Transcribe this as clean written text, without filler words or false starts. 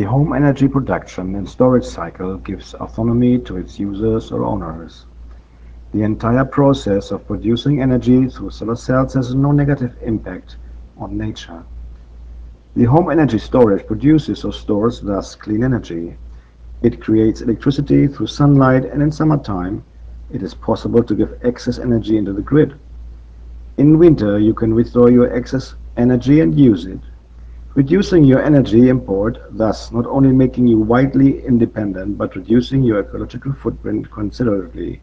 The home energy production and storage cycle gives autonomy to its users or owners. The entire process of producing energy through solar cells has no negative impact on nature. The home energy storage produces or stores thus clean energy. It creates electricity through sunlight, and in summertime it is possible to give excess energy into the grid. In winter you can withdraw your excess energy and use it, reducing your energy import, thus not only making you widely independent but reducing your ecological footprint considerably.